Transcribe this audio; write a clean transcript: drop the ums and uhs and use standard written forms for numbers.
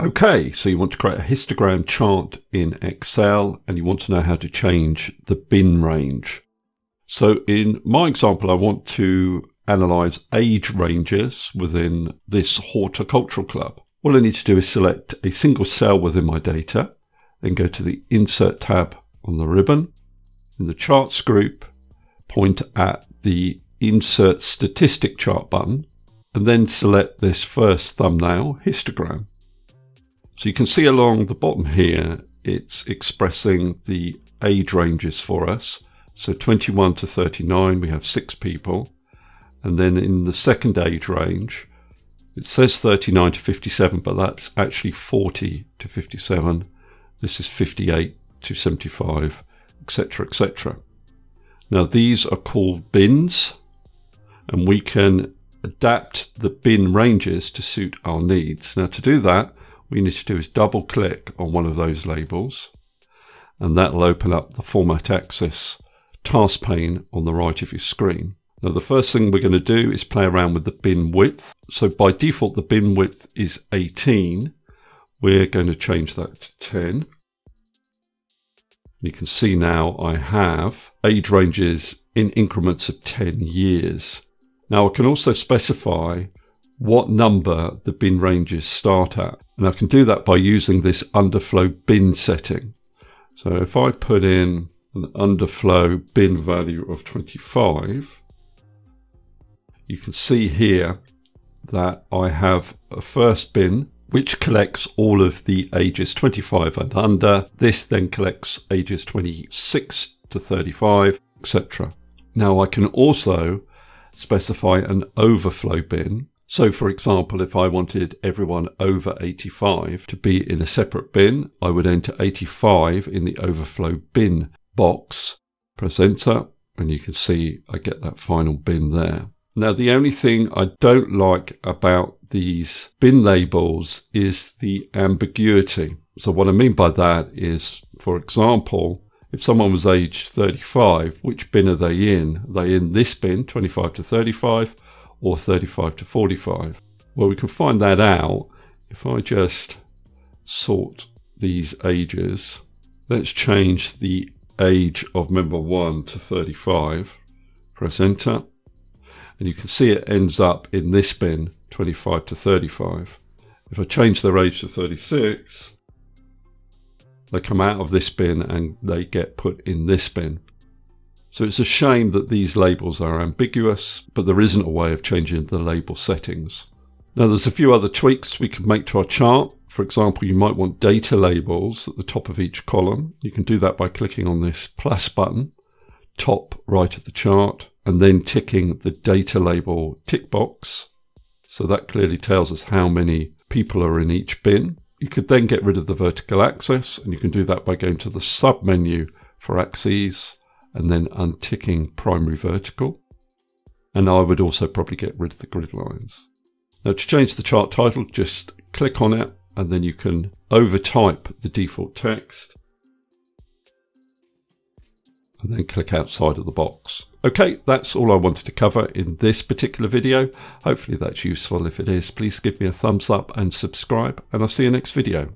Okay, so you want to create a histogram chart in Excel and you want to know how to change the bin range. So in my example, I want to analyze age ranges within this horticultural club. All I need to do is select a single cell within my data, then go to the Insert tab on the ribbon. In the Charts group, point at the Insert Statistic Chart button, and then select this first thumbnail, histogram. So you can see along the bottom here, it's expressing the age ranges for us. So 21 to 39, we have 6 people. And then in the second age range, it says 39 to 57, but that's actually 40 to 57. This is 58 to 75, etc., etc. Now these are called bins, and we can adapt the bin ranges to suit our needs. Now to do that, what you need to do is double click on one of those labels, and that'll open up the Format Axis task pane on the right of your screen. Now the first thing we're going to do is play around with the bin width. So by default, the bin width is 18. We're going to change that to 10. And you can see now I have age ranges in increments of 10 years. Now I can also specify what number the bin ranges start at. And I can do that by using this underflow bin setting. So if I put in an underflow bin value of 25, you can see here that I have a first bin which collects all of the ages 25 and under. This then collects ages 26 to 35, etc. Now I can also specify an overflow bin. So for example, if I wanted everyone over 85 to be in a separate bin, I would enter 85 in the overflow bin box, press enter, and you can see I get that final bin there. Now, the only thing I don't like about these bin labels is the ambiguity. So what I mean by that is, for example, if someone was aged 35, which bin are they in? Are they in this bin, 25 to 35, or 35 to 45? Well, we can find that out if I just sort these ages. Let's change the age of member 1 to 35. Press enter. And you can see it ends up in this bin, 25 to 35. If I change their age to 36, they come out of this bin and they get put in this bin. So it's a shame that these labels are ambiguous, but there isn't a way of changing the label settings. Now there's a few other tweaks we can make to our chart. For example, you might want data labels at the top of each column. You can do that by clicking on this plus button, top right of the chart, and then ticking the data label tick box. So that clearly tells us how many people are in each bin. You could then get rid of the vertical axis, and you can do that by going to the sub menu for axes and then unticking primary vertical. And I would also probably get rid of the grid lines. Now to change the chart title, just click on it, and then you can overtype the default text and then click outside of the box. Okay, that's all I wanted to cover in this particular video. Hopefully that's useful. If it is, please give me a thumbs up and subscribe, and I'll see you next video.